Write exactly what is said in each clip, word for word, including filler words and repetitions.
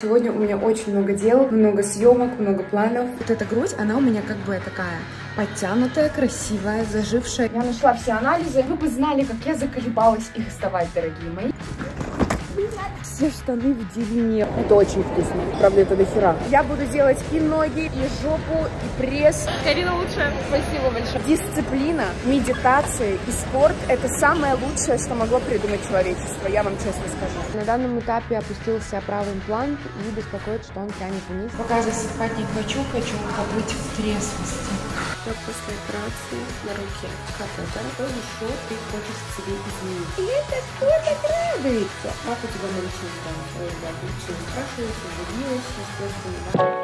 Сегодня у меня очень много дел, много съемок, много планов. Вот эта грудь, она у меня как бы такая подтянутая, красивая, зажившая. Я нашла все анализы, вы бы знали, как я заколебалась их сдавать, дорогие мои. Все штаны в дерьме. Это очень вкусно, правда, это до хера. Я буду делать и ноги, и жопу, и пресс. Карина лучшая. Спасибо большое. Дисциплина, медитация и спорт — это самое лучшее, что могло придумать человечество, я вам честно скажу. На данном этапе опустился правый имплант и беспокоит, что он тянет вниз. Пока засыпать не хочу, хочу побыть в трезвости. Я после операции на руке катетер, тоже шел, ты хочешь себе изменить. И это кто так радуется? Папа тебя научил там, твои бабы, все спрашивают, удивилась, все спрашивают.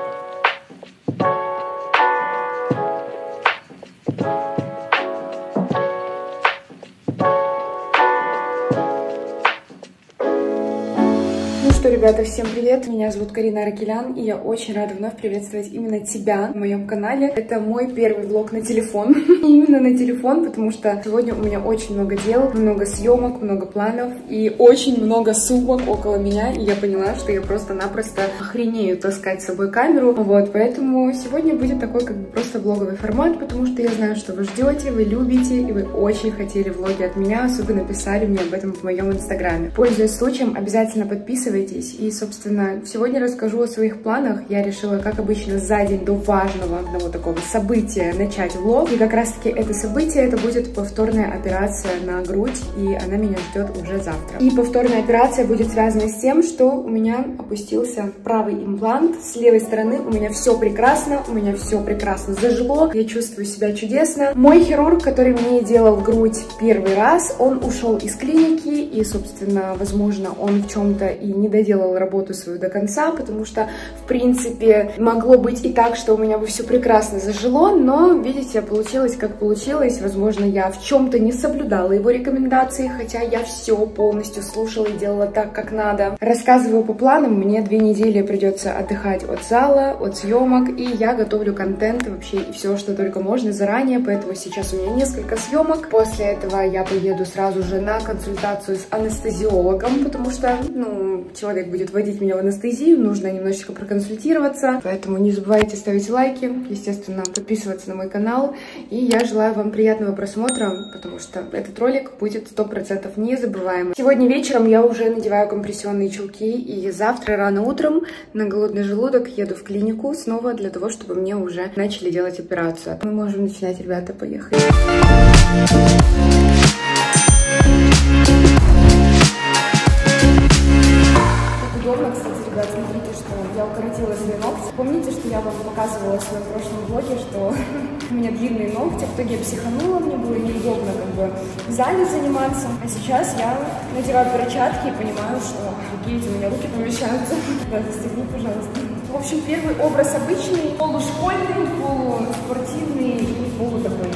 Ребята, всем привет! Меня зовут Карина Аракелян, и я очень рада вновь приветствовать именно тебя на моем канале. Это мой первый влог на телефон. Именно на телефон, потому что сегодня у меня очень много дел, много съемок, много планов и очень много сумок около меня. И я поняла, что я просто-напросто охренею таскать с собой камеру. Вот, поэтому сегодня будет такой как бы просто влоговый формат, потому что я знаю, что вы ждете, вы любите, и вы очень хотели влоги от меня. Особенно писали мне об этом в моем инстаграме. Пользуясь случаем, обязательно подписывайтесь. И, собственно, сегодня расскажу о своих планах. Я решила, как обычно, за день до важного одного такого события начать влог. И как раз-таки это событие, это будет повторная операция на грудь, и она меня ждет уже завтра. И повторная операция будет связана с тем, что у меня опустился правый имплант. С левой стороны у меня все прекрасно, у меня все прекрасно зажило, я чувствую себя чудесно. Мой хирург, который мне делал грудь первый раз, он ушел из клиники, и, собственно, возможно, он в чем-то и не доделал. делала работу свою до конца, потому что, в принципе, могло быть и так, что у меня бы все прекрасно зажило, но, видите, получилось как получилось. Возможно, я в чем-то не соблюдала его рекомендации, хотя я все полностью слушала и делала так, как надо. Рассказываю по планам, мне две недели придется отдыхать от зала, от съемок, и я готовлю контент вообще и все, что только можно заранее, поэтому сейчас у меня несколько съемок. После этого я поеду сразу же на консультацию с анестезиологом, потому что, ну, человек Человек будет вводить меня в анестезию, нужно немножечко проконсультироваться, поэтому не забывайте ставить лайки, естественно, подписываться на мой канал, и я желаю вам приятного просмотра, потому что этот ролик будет сто процентов незабываемым. Сегодня вечером я уже надеваю компрессионные чулки, и завтра рано утром на голодный желудок еду в клинику снова для того, чтобы мне уже начали делать операцию. Мы можем начинать, ребята, поехали. Помните, что я вам показывала в своем прошлом блоге, что у меня длинные ногти, в итоге я психанула, мне было неудобно как бы в зале заниматься. А сейчас я надеваю перчатки и понимаю, что офигеть, у меня руки помещаются. Да, застегни, пожалуйста. В общем, первый образ обычный, полушкольный, полуспортивный и полу такой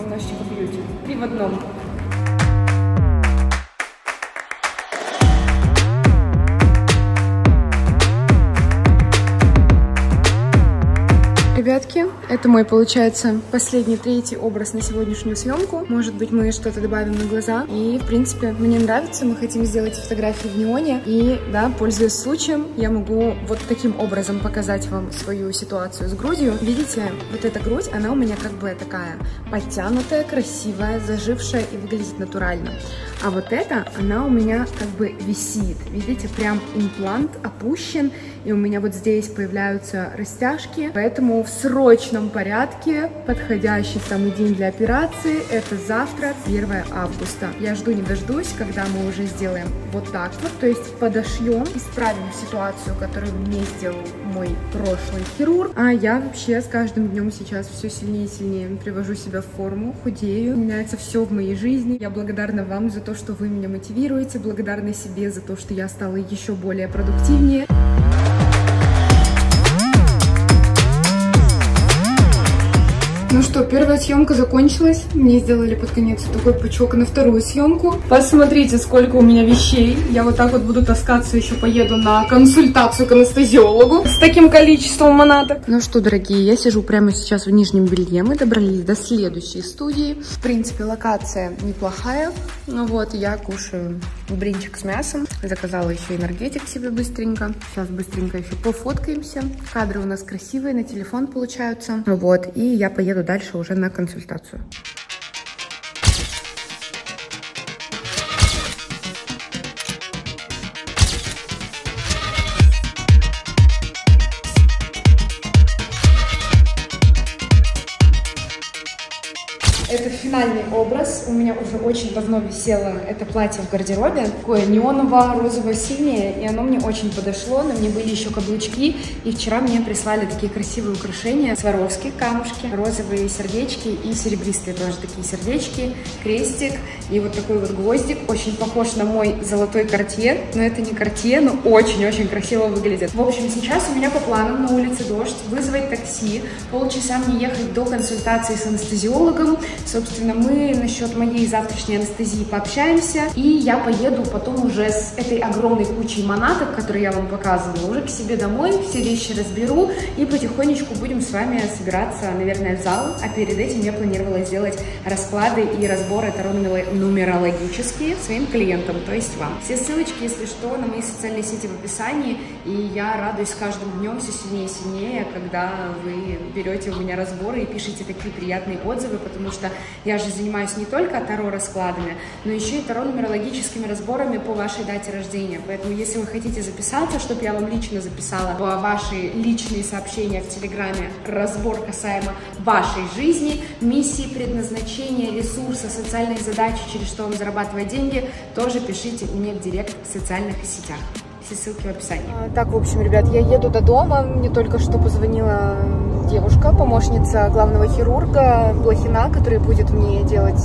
немножечко бьюти. Три в одном. Ребятки, это мой, получается, последний, третий образ на сегодняшнюю съемку. Может быть, мы что-то добавим на глаза. И, в принципе, мне нравится. Мы хотим сделать фотографии в неоне. И, да, пользуясь случаем, я могу вот таким образом показать вам свою ситуацию с грудью. Видите, вот эта грудь, она у меня как бы такая подтянутая, красивая, зажившая и выглядит натурально. А вот эта, она у меня как бы висит. Видите, прям имплант опущен. И у меня вот здесь появляются растяжки. Поэтому в срочном порядке подходящий самый день для операции — это завтра, первое августа. Я жду не дождусь, когда мы уже сделаем вот так вот, то есть подошьем, исправим ситуацию, которую мне сделал мой прошлый хирург. А я вообще с каждым днем сейчас все сильнее и сильнее привожу себя в форму, худею, меняется все в моей жизни. Я благодарна вам за то, что вы меня мотивируете, благодарна себе за то, что я стала еще более продуктивнее. Ну что, первая съемка закончилась. Мне сделали под конец такой пучок на вторую съемку. Посмотрите, сколько у меня вещей. Я вот так вот буду таскаться, еще поеду на консультацию к анестезиологу с таким количеством манаток. Ну что, дорогие, я сижу прямо сейчас в нижнем белье. Мы добрались до следующей студии. В принципе, локация неплохая. Ну вот, я кушаю блинчик с мясом. Заказала еще энергетик себе быстренько. Сейчас быстренько еще пофоткаемся. Кадры у нас красивые, на телефон получаются. Вот, и я поеду дальше уже на консультацию. Это финальный образ. У меня уже очень давно висело это платье в гардеробе. Такое неоново, розово-синее. И оно мне очень подошло. На мне были еще каблучки. И вчера мне прислали такие красивые украшения. Сваровские камушки, розовые сердечки и серебристые тоже такие сердечки. Крестик и вот такой вот гвоздик. Очень похож на мой золотой картье. Но это не картье, но очень-очень красиво выглядит. В общем, сейчас у меня по планам на улице дождь. Вызвать такси. Полчаса мне ехать до консультации с анестезиологом. Собственно, мы насчет моей завтрашней анестезии пообщаемся. И я поеду потом уже с этой огромной кучей манаток, которые я вам показывала, уже к себе домой, все вещи разберу. И потихонечку будем с вами собираться, наверное, в зал. А перед этим я планировала сделать расклады и разборы таро-нумерологические своим клиентам, то есть вам. Все ссылочки, если что, на мои социальные сети в описании. И я радуюсь каждым днем все сильнее и сильнее, когда вы берете у меня разборы и пишете такие приятные отзывы, потому что я же занимаюсь не только таро-раскладами, но еще и таро-нумерологическими разборами по вашей дате рождения. Поэтому, если вы хотите записаться, чтобы я вам лично записала ваши личные сообщения в Телеграме, разбор касаемо вашей жизни, миссии, предназначения, ресурса, социальных задач, через что вам зарабатывать деньги, тоже пишите мне в директ в социальных сетях. Все ссылки в описании. Так, в общем, ребят, я еду до дома. Мне только что позвонила девушка, помощница главного хирурга Блохина, который будет мне делать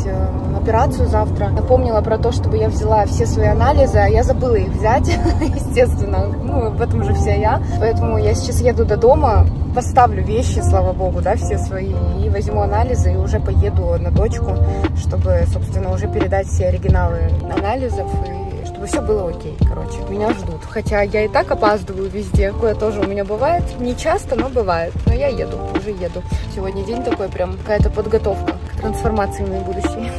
операцию завтра. Напомнила про то, чтобы я взяла все свои анализы, а я забыла их взять, естественно. Ну, в этом же вся я. Поэтому я сейчас еду до дома, поставлю вещи, слава богу, да, все свои, и возьму анализы, и уже поеду на точку, чтобы, собственно, уже передать все оригиналы анализов, и чтобы все было окей, короче. Меня ждут. Хотя я и так опаздываю везде. Такое тоже у меня бывает. Не часто, но бывает. Но я еду, уже еду. Сегодня день такой прям, какая-то подготовка к трансформации моей будущей.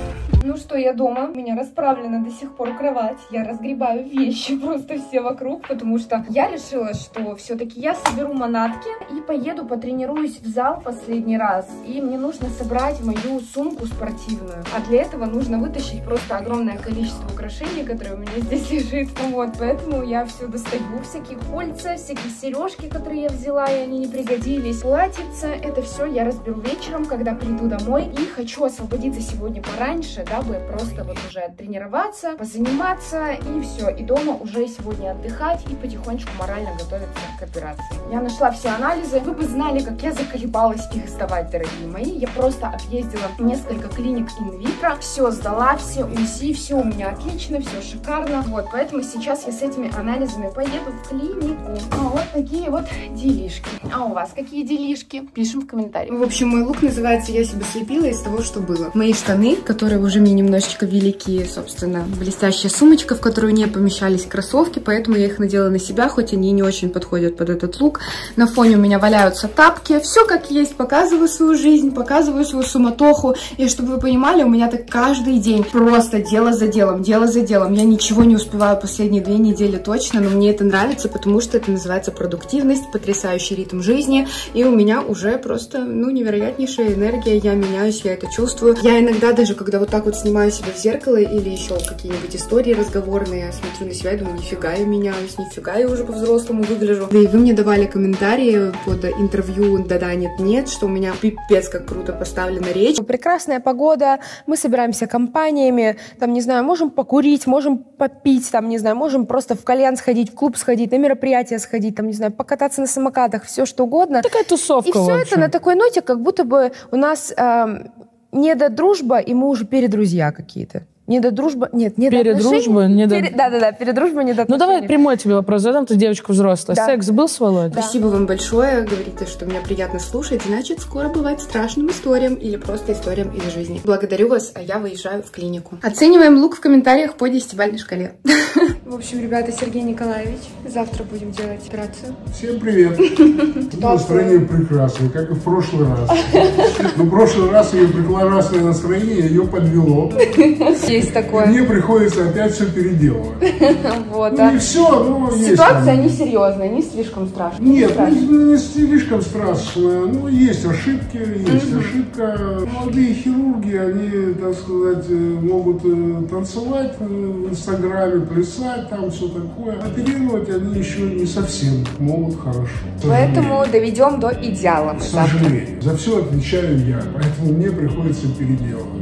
Ну что, я дома, у меня расправлена до сих пор кровать, я разгребаю вещи просто все вокруг, потому что я решила, что все-таки я соберу манатки и поеду потренируюсь в зал последний раз, и мне нужно собрать мою сумку спортивную, а для этого нужно вытащить просто огромное количество украшений, которые у меня здесь лежит, вот, поэтому я все достаю, всякие кольца, всякие сережки, которые я взяла, и они не пригодились, платьица, это все я разберу вечером, когда приду домой, и хочу освободиться сегодня пораньше, дабы просто вот уже тренироваться, позаниматься и все. И дома уже сегодня отдыхать и потихонечку морально готовиться к операции. Я нашла все анализы. Вы бы знали, как я заколебалась их сдавать, дорогие мои. Я просто объездила несколько клиник Инвитро. Все сдала, все УЗИ, все у меня отлично, все шикарно. Вот, поэтому сейчас я с этими анализами поеду в клинику. А вот такие вот делишки. А у вас какие делишки? Пишем в комментариях. В общем, мой лук называется «Я себя слепила из того, что было». Мои штаны, которые уже мне немножечко велики, собственно, блестящая сумочка, в которую не помещались кроссовки, поэтому я их надела на себя, хоть они не очень подходят под этот лук. На фоне у меня валяются тапки. Все как есть, показываю свою жизнь, показываю свою суматоху. И чтобы вы понимали, у меня так каждый день просто дело за делом, дело за делом. Я ничего не успеваю последние две недели точно, но мне это нравится, потому что это называется продуктивность, потрясающий ритм жизни, и у меня уже просто, ну, невероятнейшая энергия. Я меняюсь, я это чувствую. Я иногда даже, когда вот так вот снимаю себя в зеркало или еще какие-нибудь истории разговорные, я смотрю на себя и думаю, нифига я меняюсь, нифига я уже по-взрослому выгляжу. Да и вы мне давали комментарии под интервью «Да-да, нет-нет», что у меня пипец как круто поставлена речь. Прекрасная погода, мы собираемся компаниями, там, не знаю, можем покурить, можем попить, там, не знаю, можем просто в кальян сходить, в клуб сходить, на мероприятие сходить, там, не знаю, покататься на самокатах, все что угодно. Такая тусовка. И все это на такой ноте, как будто бы у нас... Э Не до дружба, и мы уже передрузья какие-то. Не до дружбы, нет, не до перед дружбой, не до... Пере... Да, да, да, перед дружбой, не до отношений. Ну давай прямой тебе вопрос задам, ты девочка взрослая. Да. Секс был с Володей? Да. Спасибо вам большое, говорите, что меня приятно слушать, значит, скоро бывает страшным историям или просто историям из жизни. Благодарю вас, а я выезжаю в клинику. Оцениваем лук в комментариях по десятибалльной шкале. В общем, ребята, Сергей Николаевич, завтра будем делать операцию. Всем привет. Настроение прекрасное, как и в прошлый раз. Но в прошлый раз ее прекрасное настроение ее подвело. Есть такое. Мне приходится опять все переделывать. Вот, ну, да. Не все, но ситуация несерьезная, не слишком страшная. Нет, не, не слишком страшная. Ну, есть ошибки, есть mm-hmm. ошибка. Молодые хирурги, они, так сказать, могут танцевать в инстаграме, плясать, там все такое. Оперировать они еще не совсем могут хорошо. Поэтому доведем до идеала. К сожалению. За все отвечаю я, поэтому мне приходится переделывать.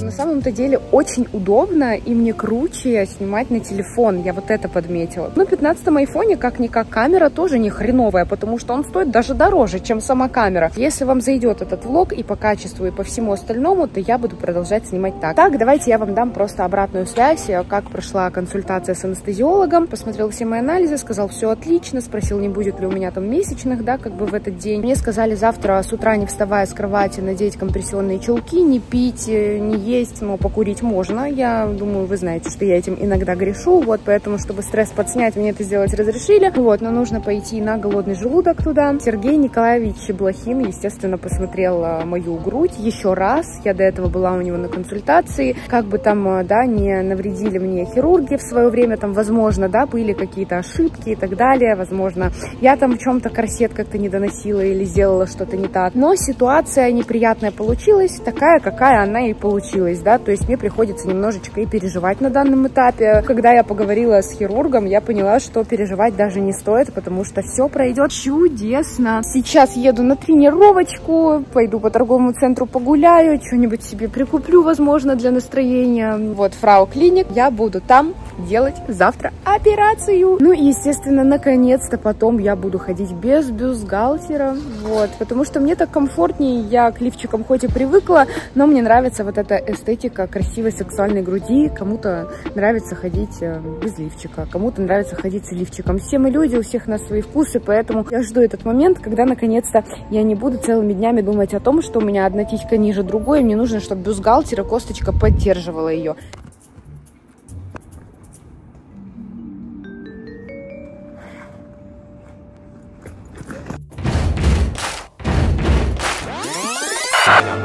На самом-то деле очень удобно и мне круче снимать на телефон, я вот это подметила. На пятнадцатом айфоне как-никак камера тоже не хреновая, потому что он стоит даже дороже, чем сама камера. Если вам зайдет этот влог и по качеству, и по всему остальному, то я буду продолжать снимать так. Так, давайте я вам дам просто обратную связь, как прошла консультация с анестезиологом, посмотрел все мои анализы, сказал, все отлично, спросил, не будет ли у меня там месячных, да, как бы в этот день. Мне сказали завтра с утра, не вставая с кровати, надеть компрессионные чулки, не пить, не есть, но покурить можно. Я думаю, вы знаете, что я этим иногда грешу. Вот, поэтому, чтобы стресс подснять, мне это сделать разрешили. Вот, но нужно пойти на голодный желудок туда. Сергей Николаевич Блохин, естественно, посмотрел мою грудь еще раз. Я до этого была у него на консультации. Как бы там, да, не навредили мне хирурги в свое время, там, возможно, да, были какие-то ошибки и так далее. Возможно, я там в чем-то корсет как-то не доносила или сделала что-то не так. Но ситуация неприятная получилась, такая, какая она и получилась. Да, то есть мне приходится немножечко и переживать на данном этапе. Когда я поговорила с хирургом, я поняла, что переживать даже не стоит, потому что все пройдет чудесно. Сейчас еду на тренировочку, пойду по торговому центру погуляю, что-нибудь себе прикуплю, возможно, для настроения. Вот, Frau Klinik, я буду там делать завтра операцию. Ну и, естественно, наконец-то потом я буду ходить без бюстгальтера, вот, потому что мне так комфортнее, я к лифчикам хоть и привыкла, но мне нравится вот эта эстетика красивой сексуальной груди, кому-то нравится ходить без лифчика, кому-то нравится ходить с лифчиком. Все мы люди, у всех нас свои вкусы, поэтому я жду этот момент, когда, наконец-то, я не буду целыми днями думать о том, что у меня одна титька ниже другой, мне нужно, чтобы бюстгальтер и косточка поддерживала ее.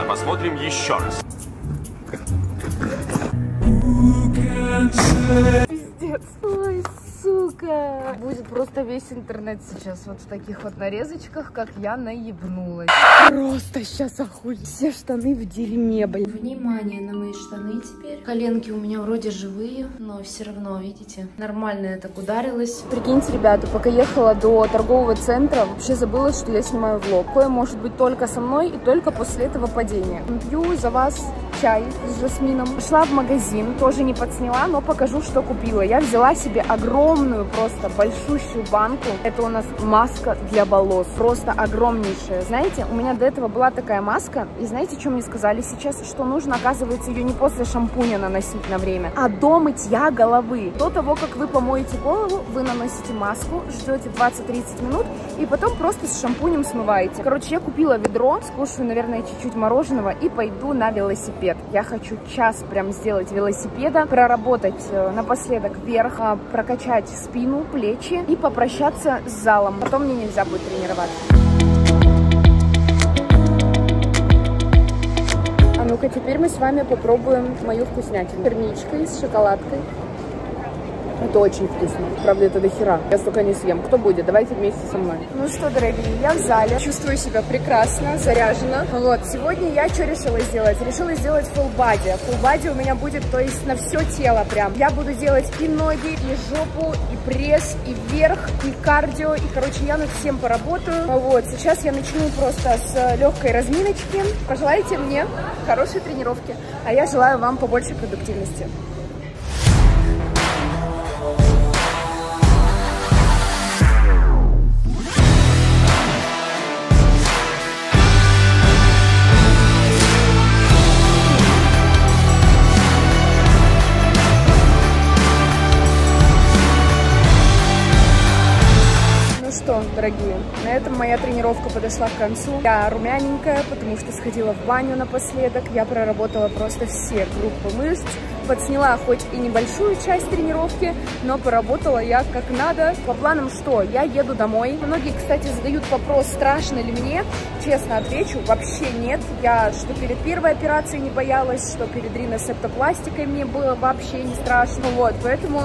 Посмотрим еще раз. Пиздец. Ой, сука. Будет просто весь интернет сейчас вот в таких вот нарезочках, как я наебнулась. Просто сейчас охуеть. Все штаны в дерьме, блин. Внимание на мои штаны теперь. Коленки у меня вроде живые, но все равно, видите, нормально я так ударилась. Прикиньте, ребята, пока ехала до торгового центра, вообще забыла, что я снимаю влог. Такое может быть только со мной и только после этого падения. Пью за вас чай с жасмином. Пошла в магазин, тоже не подсняла, но покажу, что купила. Я взяла себе огромную, просто большущую банку. Это у нас маска для волос. Просто огромнейшая. Знаете, у меня до этого была такая маска. И знаете, что мне сказали сейчас? Что нужно, оказывается, ее не после шампуня наносить на время, а до мытья головы. До того, как вы помоете голову, вы наносите маску, ждете двадцать-тридцать минут и потом просто с шампунем смываете. Короче, я купила ведро, скушаю, наверное, чуть-чуть мороженого и пойду на велосипед. Я хочу час прям сделать велосипеда, проработать напоследок вверх, прокачать спину, плечи и попрощаться с залом. Потом мне нельзя будет тренироваться. А ну-ка, теперь мы с вами попробуем мою вкуснятину. С черничкой, с шоколадкой. Это очень вкусно. Правда, это до хера. Я столько не съем. Кто будет? Давайте вместе со мной. Ну что, дорогие, я в зале. Чувствую себя прекрасно, заряжена. Вот, сегодня я что решила сделать? Решила сделать фулл-бади. Фулл-бади у меня будет, то есть, на все тело прям. Я буду делать и ноги, и жопу, и пресс, и вверх, и кардио. И, короче, я над всем поработаю. Вот, сейчас я начну просто с легкой разминочки. Пожелайте мне хорошей тренировки. А я желаю вам побольше продуктивности. дорогие. На этом моя тренировка подошла к концу. Я румяненькая, потому что сходила в баню напоследок. Я проработала просто все группы мышц. Подсняла хоть и небольшую часть тренировки, но поработала я как надо. По планам что? Я еду домой. Многие, кстати, задают вопрос, страшно ли мне. Честно отвечу, вообще нет. Я что перед первой операцией не боялась, что перед риносептопластикой мне было вообще не страшно. Вот, поэтому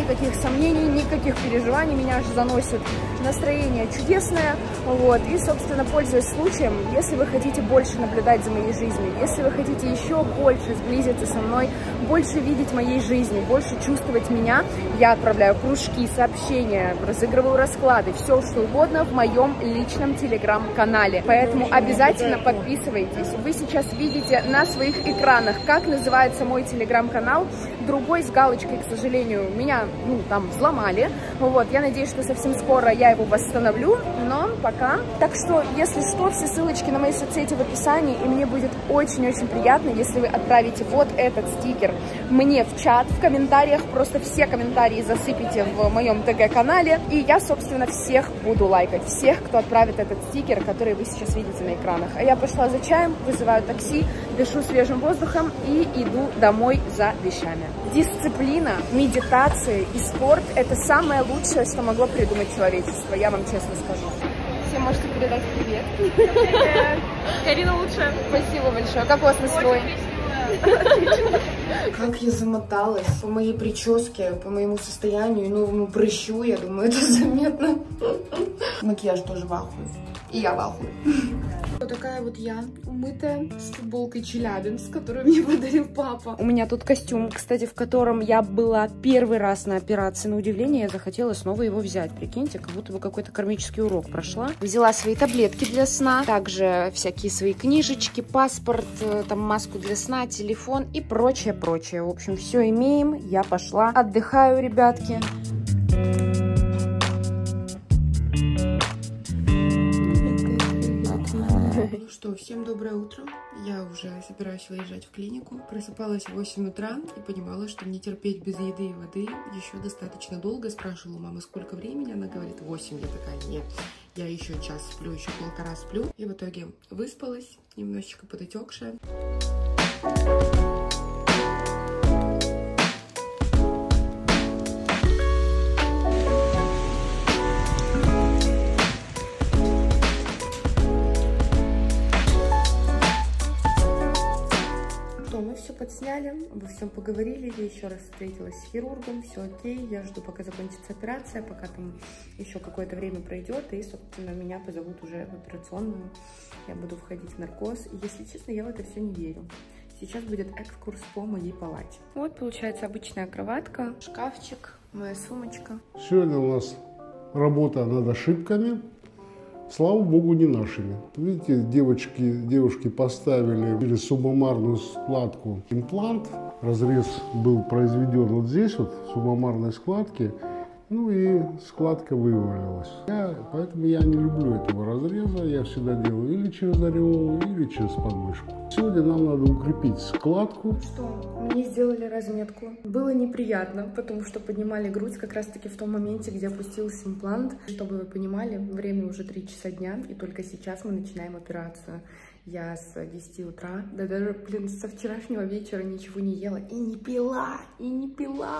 никаких сомнений, никаких переживаний, меня аж заносит. Настроение чудесное, вот, и, собственно, пользуясь случаем, если вы хотите больше наблюдать за моей жизнью, если вы хотите еще больше сблизиться со мной, больше видеть моей жизни, больше чувствовать меня, я отправляю кружки, сообщения, разыгрываю расклады, все что угодно в моем личном телеграм-канале, поэтому обязательно подписывайтесь. Вы сейчас видите на своих экранах, как называется мой телеграм-канал, другой с галочкой, к сожалению, меня, ну, там, взломали, вот, я надеюсь, что совсем скоро я его восстановлю, но пока. Так что, если что, все ссылочки на мои соцсети в описании, и мне будет очень-очень приятно, если вы отправите вот этот стикер мне в чат, в комментариях, просто все комментарии засыпите в моем ТГ-канале, и я, собственно, всех буду лайкать, всех, кто отправит этот стикер, который вы сейчас видите на экранах. А я пошла за чаем, вызываю такси, дышу свежим воздухом и иду домой за вещами. Дисциплина, медитация и спорт – это самое лучшее, что могло придумать человечество, я вам честно скажу. Всем можете передать привет. Привет. Карина лучшая. Спасибо большое. Как у вас настрой? Как я замоталась по моей прическе, по моему состоянию и новому прыщу, я думаю, это заметно. Макияж тоже в ахуе. И я в ахуе. Вот такая вот я, умытая, с футболкой Челябинск, которую мне подарил папа. У меня тут костюм, кстати, в котором я была первый раз на операции. На удивление, я захотела снова его взять. Прикиньте, как будто бы какой-то кармический урок прошла. Взяла свои таблетки для сна, также всякие свои книжечки, паспорт, там маску для сна, телефон и прочее-прочее. В общем, все имеем. Я пошла. Отдыхаю, ребятки. Ну что, всем доброе утро. Я уже собираюсь выезжать в клинику. Просыпалась в восемь утра и понимала, что мне терпеть без еды и воды еще достаточно долго. Спрашивала у мамы, сколько времени. Она говорит, восемь. Я такая, нет, я еще час сплю, еще полтора сплю. И в итоге выспалась, немножечко подотекшая. Подсняли, обо всем поговорили, я еще раз встретилась с хирургом, все окей, я жду, пока закончится операция, пока там еще какое-то время пройдет, и, собственно, меня позовут уже в операционную, я буду входить в наркоз, и, если честно, я в это все не верю. Сейчас будет экскурс по моей палате. Вот, получается, обычная кроватка, шкафчик, моя сумочка. Сегодня у нас работа над ошибками. Слава богу, не нашими. Видите, девочки, девушки поставили через субомарную складку имплант. Разрез был произведен вот здесь, вот, в субомарной складке. Ну и складка вывалилась. Я, поэтому я не люблю этого разреза. Я всегда делаю или через ореол, или через подмышку. Сегодня нам надо укрепить складку. Что? Мне сделали разметку. Было неприятно, потому что поднимали грудь как раз-таки в том моменте, где опустился имплант. Чтобы вы понимали, время уже три часа дня, и только сейчас мы начинаем операцию. Я с десяти утра, да даже, блин, со вчерашнего вечера ничего не ела. И не пила, и не пила.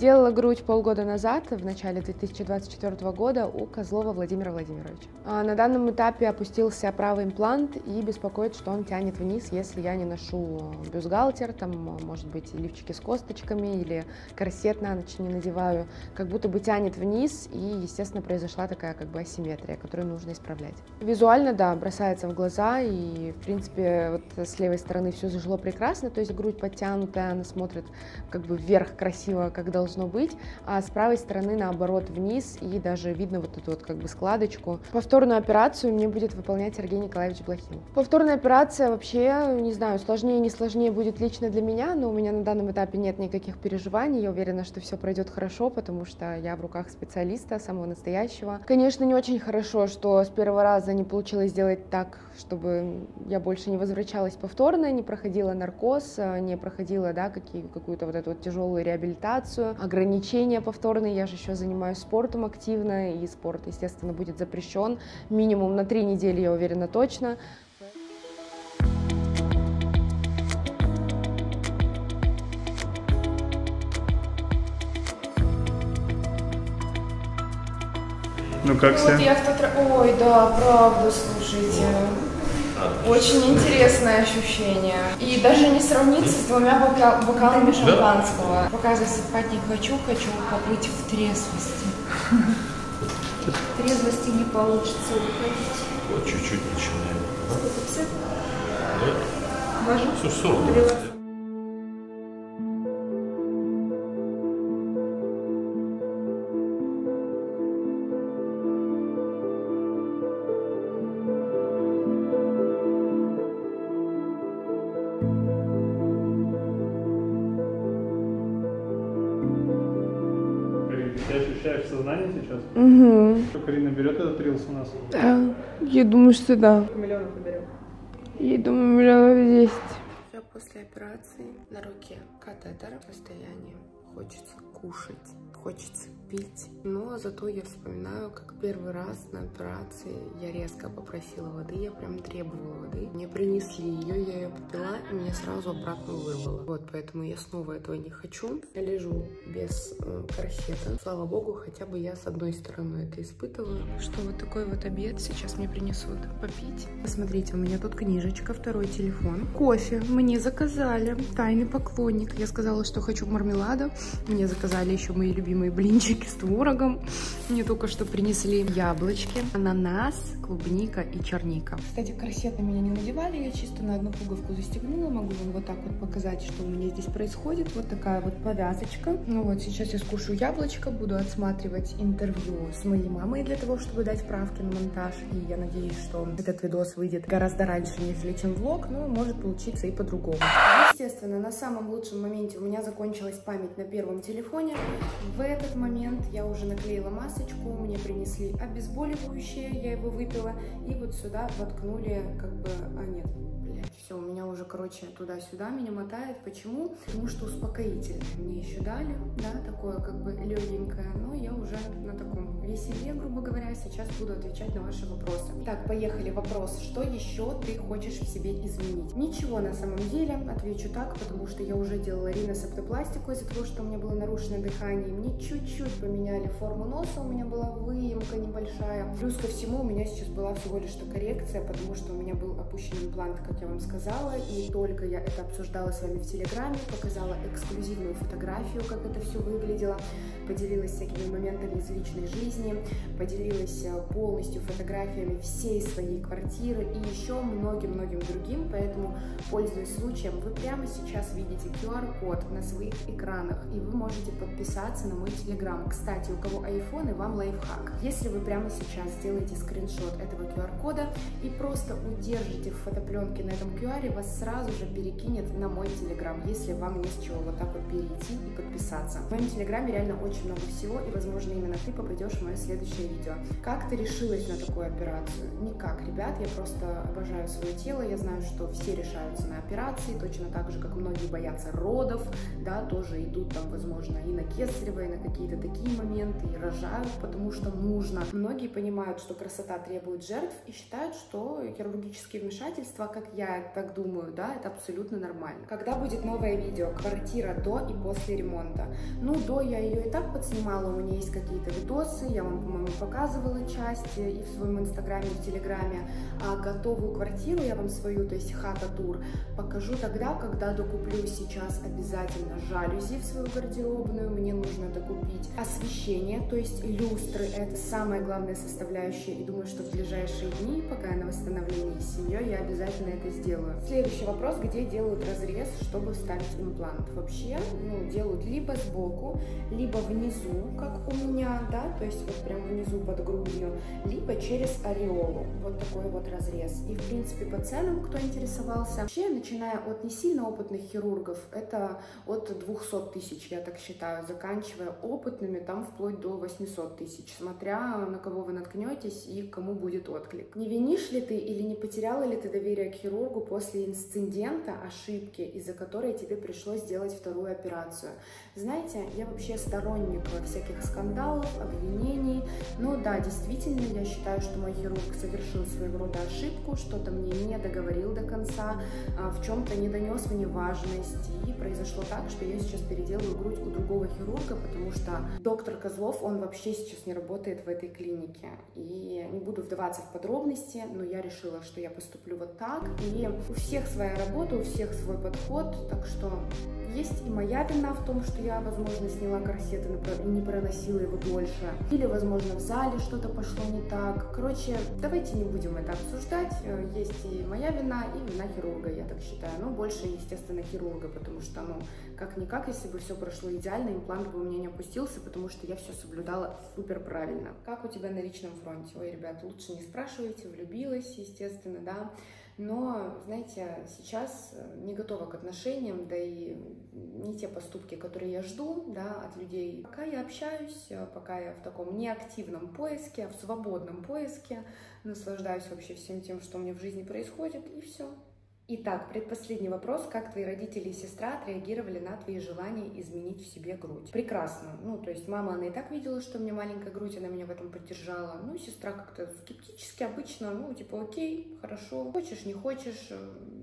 Делала грудь полгода назад, в начале две тысячи двадцать четвёртого года, у Козлова Владимира Владимировича. На данном этапе опустился правый имплант и беспокоит, что он тянет вниз, если я не ношу бюстгальтер, там, может быть, лифчики с косточками или корсет на ночь не надеваю, как будто бы тянет вниз, и, естественно, произошла такая как бы асимметрия, которую нужно исправлять. Визуально, да, бросается в глаза, и, в принципе, вот с левой стороны все зажило прекрасно, то есть грудь подтянутая, она смотрит как бы вверх красиво, как должно должно быть, а с правой стороны наоборот вниз, и даже видно вот эту вот как бы складочку. Повторную операцию мне будет выполнять Сергей Николаевич Блохин. Повторная операция вообще, не знаю, сложнее, не сложнее будет лично для меня, но у меня на данном этапе нет никаких переживаний, я уверена, что все пройдет хорошо, потому что я в руках специалиста, самого настоящего. Конечно, не очень хорошо, что с первого раза не получилось сделать так, чтобы я больше не возвращалась повторно, не проходила наркоз, не проходила, да, какие, какую-то вот эту вот тяжелую реабилитацию, ограничения повторные. Я же еще занимаюсь спортом активно, и спорт, естественно, будет запрещен минимум на три недели, я уверена, точно. Ну как все? Вот я в тот... Ой, да, правда, слушайте. Очень интересное ощущение. И даже не сравнится с двумя бока... бокалами шампанского. Пока засыпать не хочу, хочу побыть в трезвости. В трезвости не получится уходить. Вот чуть-чуть начинаем. сорок. Ощущаешь сознание сейчас? Угу. Что, Карина берет этот рилс у нас? Да, я думаю, что да. Миллионов поберем? Я думаю, миллионов десять. Уже после операции на руке катетер, состояние, хочется кушать, хочется пить. Но зато я вспоминаю, как первый раз на операции я резко попросила воды, я прям требовала воды. Мне принесли ее, я ее попила, и меня сразу обратно вырвало. Вот, поэтому я снова этого не хочу. Я лежу без э, корсета. Слава богу, хотя бы я с одной стороны это испытывала. Что, вот такой вот обед сейчас мне принесут попить. Посмотрите, у меня тут книжечка, второй телефон. Кофе мне заказали, тайный поклонник. Я сказала, что хочу мармелада. Мне заказали еще мои любимые блинчики с творогом. Мне только что принесли яблочки, ананас, клубника и черника. Кстати, корсет на меня не надевали, я чисто на одну пуговку застегнула. Могу вам вот так вот показать, что у меня здесь происходит. Вот такая вот повязочка. Ну вот, сейчас я скушу яблочко, буду отсматривать интервью с моей мамой для того, чтобы дать правки на монтаж. И я надеюсь, что этот видос выйдет гораздо раньше, нежели чем влог, но может получиться и по-другому. Естественно, на самом лучшем моменте у меня закончилась память на первом телефоне. В этот момент я уже наклеила масочку, мне принесли обезболивающее, я его выпила, и вот сюда воткнули, как бы, а нет, блядь, все, у меня уже, короче, туда-сюда меня мотает. Почему? Потому что успокоитель мне еще дали, да, такое, как бы, легенькое, но я уже на таком веселе, грубо говоря, сейчас буду отвечать на ваши вопросы. Так, поехали, вопрос, что еще ты хочешь в себе изменить? Ничего, на самом деле, отвечу так, потому что я уже делала риносептопластику из-за того, что у меня было нарушено дыхание, мне чуть-чуть поменяли форму носа, у меня была выемка небольшая, плюс ко всему у меня сейчас была всего лишь что коррекция, потому что у меня был опущен имплант, как я вам сказала, и только я это обсуждала с вами в Телеграме, показала эксклюзивную фотографию, как это все выглядело, поделилась всякими моментами из личной жизни, поделилась полностью фотографиями всей своей квартиры и еще многим-многим другим, поэтому, пользуясь случаем, вы прямо сейчас видите ку ар код на своих экранах, и вы можете подписаться на мой Телеграм. Кстати, у кого айфон, и вам лайфхак. Если вы прямо сейчас сделаете скриншот этого ку ар кода и просто удержите в фотопленке на этом ку ар, вас сразу же перекинет на мой Телеграм, если вам не с чего вот так вот перейти и подписаться. В моем Телеграме реально очень много всего, и, возможно, именно ты попадешь мое следующее видео. Как ты решилась на такую операцию? Никак, ребят, я просто обожаю свое тело, я знаю, что все решаются на операции, точно так же, как многие боятся родов, да, тоже идут там, возможно, и на кесарево, и на какие-то такие моменты, и рожают, потому что нужно. Многие понимают, что красота требует жертв и считают, что хирургические вмешательства, как я так думаю, да, это абсолютно нормально. Когда будет новое видео? Квартира до и после ремонта. Ну, до я ее и так подснимала, у меня есть какие-то видосы, я вам, по-моему, показывала часть и в своем инстаграме, и в телеграме. А готовую квартиру я вам свою, то есть хата-тур, покажу тогда, когда докуплю. Сейчас обязательно жалюзи в свою гардеробную, мне нужно докупить освещение, то есть люстры, это самая главная составляющая, и думаю, что в ближайшие дни, пока я на восстановлении с семьей, я обязательно это сделаю. Следующий вопрос, где делают разрез, чтобы вставить имплант. Вообще, ну, делают либо сбоку, либо внизу, как у меня, да, то есть вот прям внизу под грудью, либо через ареолу. Вот такой вот разрез. И, в принципе, по ценам, кто интересовался, вообще, начиная от не сильно опытных хирургов, это от двухсот тысяч, я так считаю, заканчивая опытными, там вплоть до восьмисот тысяч, смотря на кого вы наткнетесь и кому будет отклик. Не винишь ли ты или не потеряла ли ты доверие к хирургу после инцидента, ошибки, из-за которой тебе пришлось делать вторую операцию? Знаете, я вообще сторонник всяких скандалов, обвинений, но да, действительно, я считаю, что мой хирург совершил своего рода ошибку, что-то мне не договорил до конца, в чем-то не донес мне важность, и произошло так, что я сейчас переделаю грудь у другого хирурга, потому что доктор Козлов, он вообще сейчас не работает в этой клинике, и не буду вдаваться в подробности, но я решила, что я поступлю вот так, и у всех своя работа, у всех свой подход, так что есть и моя вина в том, что я, возможно, сняла корсет и не проносила его дольше, или, возможно, в зале что-то пошло не так, короче, давайте не будем это обсуждать, есть и моя вина, и вина хирурга, я так считаю, но больше, естественно, хирурга, потому что, ну, как-никак, если бы все прошло идеально, имплант бы у меня не опустился, потому что я все соблюдала супер правильно. Как у тебя на личном фронте? Ой, ребят, лучше не спрашивайте, влюбилась, естественно, да. Но, знаете, сейчас не готова к отношениям, да и не те поступки, которые я жду, да, от людей. Пока я общаюсь, пока я в таком неактивном поиске, в свободном поиске, наслаждаюсь вообще всем тем, что у меня в жизни происходит, и все. Итак, предпоследний вопрос. Как твои родители и сестра отреагировали на твои желания изменить в себе грудь? Прекрасно. Ну, то есть мама, она и так видела, что у меня маленькая грудь, она меня в этом поддержала. Ну, сестра как-то скептически обычно, ну, типа, окей, хорошо, хочешь, не хочешь,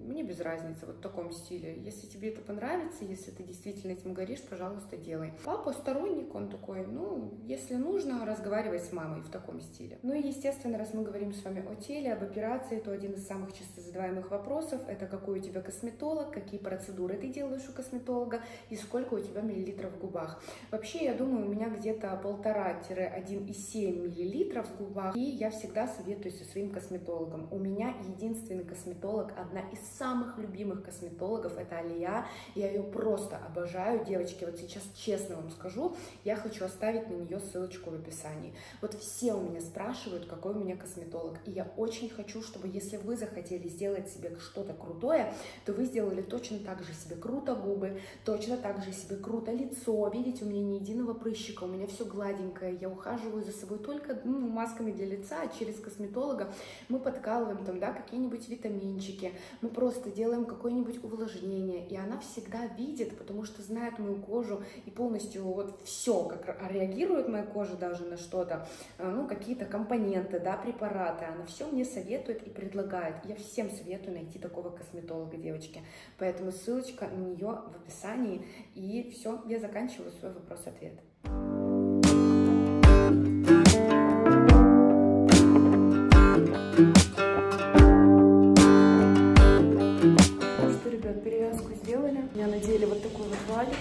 мне без разницы, вот в таком стиле. Если тебе это понравится, если ты действительно этим горишь, пожалуйста, делай. Папа сторонник, он такой, ну, если нужно, разговаривай с мамой в таком стиле. Ну и, естественно, раз мы говорим с вами о теле, об операции, то один из самых часто задаваемых вопросов — это какой у тебя косметолог, какие процедуры ты делаешь у косметолога и сколько у тебя миллилитров в губах. Вообще, я думаю, у меня где-то полтора-один и семь миллилитров в губах, и я всегда советуюсь со своим косметологом. У меня единственный косметолог, одна из самых любимых косметологов, это Алия, я ее просто обожаю. Девочки, вот сейчас честно вам скажу, я хочу оставить на нее ссылочку в описании. Вот все у меня спрашивают, какой у меня косметолог, и я очень хочу, чтобы если вы захотели сделать себе что-то крутое, то вы сделали точно так же себе круто губы, точно так же себе круто лицо. Видите, у меня ни единого прыщика, у меня все гладенькое, я ухаживаю за собой только, ну, масками для лица, а через косметолога мы подкалываем там, да, какие-нибудь витаминчики, мы просто делаем какое-нибудь увлажнение, и она всегда видит, потому что знает мою кожу и полностью вот все, как реагирует моя кожа даже на что-то, ну, какие-то компоненты, да, препараты, она все мне советует и предлагает. Я всем советую найти такого косметолога, девочки. Поэтому ссылочка на нее в описании. И все, я заканчиваю свой вопрос-ответ. Ну что, ребят, перевязку сделали. У меня надели вот такой вот валик.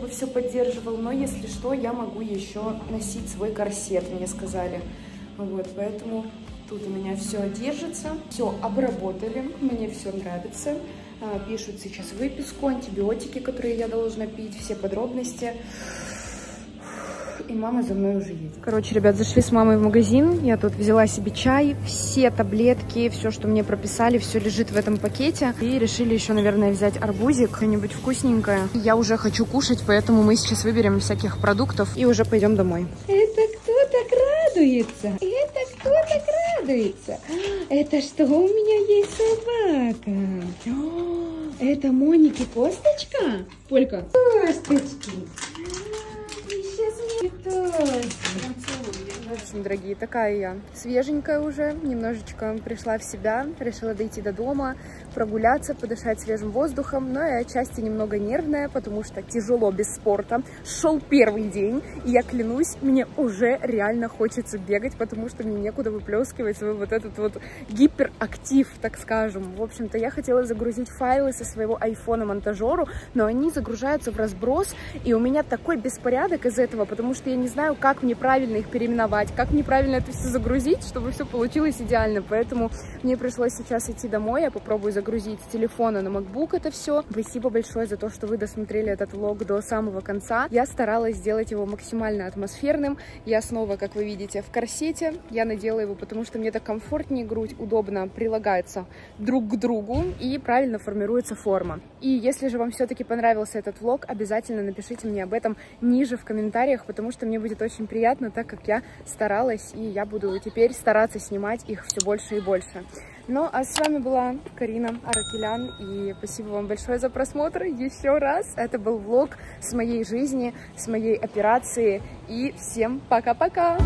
Он все поддерживал, но если что, я могу еще носить свой корсет, мне сказали. Вот, поэтому... Тут у меня все держится, все обработали, мне все нравится. Пишут сейчас выписку, антибиотики, которые я должна пить, все подробности. И мама за мной уже едет. Короче, ребят, зашли с мамой в магазин. Я тут взяла себе чай, все таблетки, все, что мне прописали, все лежит в этом пакете. И решили еще, наверное, взять арбузик, что-нибудь вкусненькое. Я уже хочу кушать, поэтому мы сейчас выберем всяких продуктов и уже пойдем домой. Это кто так радуется? Это кто так радуется? Это что, у меня есть собака? О, это Моники косточка? Полька. Косточки. Дорогие, такая я свеженькая уже, немножечко пришла в себя, решила дойти до дома, прогуляться, подышать свежим воздухом, но я отчасти немного нервная, потому что тяжело без спорта, шел первый день, и я клянусь, мне уже реально хочется бегать, потому что мне некуда выплескивать свой вот этот вот гиперактив, так скажем. В общем-то, я хотела загрузить файлы со своего айфона монтажеру, но они загружаются в разброс, и у меня такой беспорядок из этого, потому что я не знаю, как мне правильно их переименовать, как неправильно это все загрузить, чтобы все получилось идеально. Поэтому мне пришлось сейчас идти домой. Я попробую загрузить с телефона на MacBook это все. Спасибо большое за то, что вы досмотрели этот влог до самого конца. Я старалась сделать его максимально атмосферным. Я снова, как вы видите, в корсете. Я надела его, потому что мне так комфортнее, грудь удобно прилагается друг к другу и правильно формируется форма. И если же вам все-таки понравился этот влог, обязательно напишите мне об этом ниже в комментариях, потому что мне будет очень приятно, так как я старалась, и я буду теперь стараться снимать их все больше и больше. Ну, а с вами была Карина Аракелян, и спасибо вам большое за просмотр еще раз. Это был влог с моей жизни, с моей операции, и всем пока-пока!